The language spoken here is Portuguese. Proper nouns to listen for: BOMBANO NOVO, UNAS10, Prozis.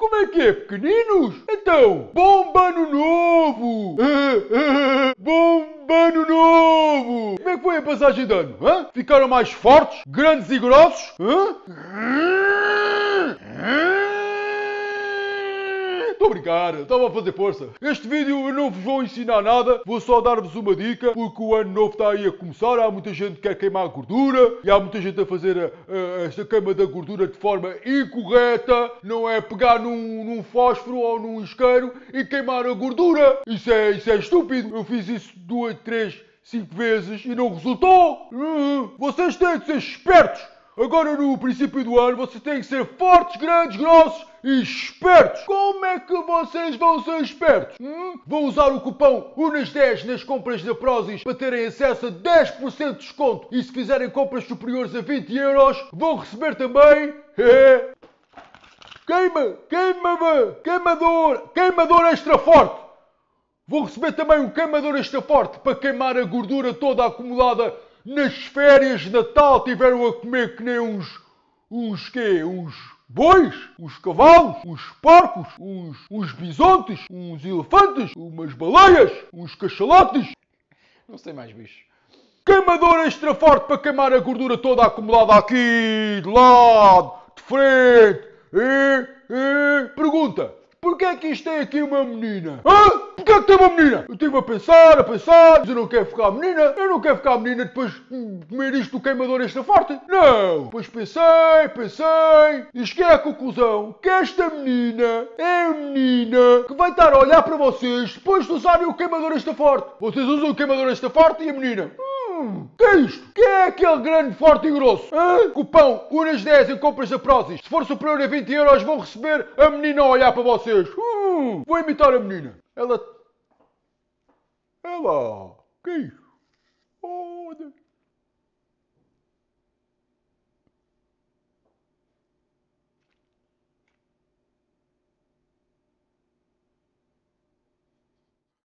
Como é que é, pequeninos? Então, bombano novo! Bombano novo! Como é que foi a passagem de ano? Hã? Ficaram mais fortes, grandes e grossos? Estou a brincar, estava a fazer força. Este vídeo eu não vos vou ensinar nada, vou só dar-vos uma dica, porque o ano novo está aí a começar, há muita gente que quer queimar a gordura, e há muita gente a fazer esta queima da gordura de forma incorreta, não é pegar num fósforo ou num isqueiro e queimar a gordura. Isso é estúpido, eu fiz isso 2, 3, 5 vezes e não resultou. Vocês têm que ser espertos, agora no princípio do ano vocês têm que ser fortes, grandes, grossos, espertos! Como é que vocês vão ser espertos? Vão usar o cupom UNAS10 nas compras da Prozis para terem acesso a 10% de desconto e se fizerem compras superiores a 20 €, vão receber também... Queimador extra forte! Vão receber também um queimador extra forte para queimar a gordura toda acumulada nas férias de Natal. Tiveram a comer que nem uns bois, uns cavalos, uns porcos, uns bisontes, uns elefantes, umas baleias, uns cachalotes. Não sei mais, bicho. Queimador extra forte para queimar a gordura toda acumulada aqui, de lado, de frente. Pergunta, porquê é que isto tem aqui uma menina? Porquê é que tem uma menina? Eu estive a pensar, mas eu não quero ficar menina. Eu não quero ficar menina depois de comer isto do queimador extra forte. Não! Depois pensei. E cheguei à conclusão que esta menina é a menina que vai estar a olhar para vocês depois de usarem o queimador extra forte. Vocês usam o queimador extra forte e a menina... que é isto? Que é aquele grande, forte e grosso? Cupom UNAS10 em compras da Prozis. Se for superior a 20 € vão receber a menina a olhar para vocês. Vou imitar a menina. Ela... que é isto? Oh,